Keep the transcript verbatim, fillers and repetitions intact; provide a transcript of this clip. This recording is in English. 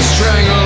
the strangler.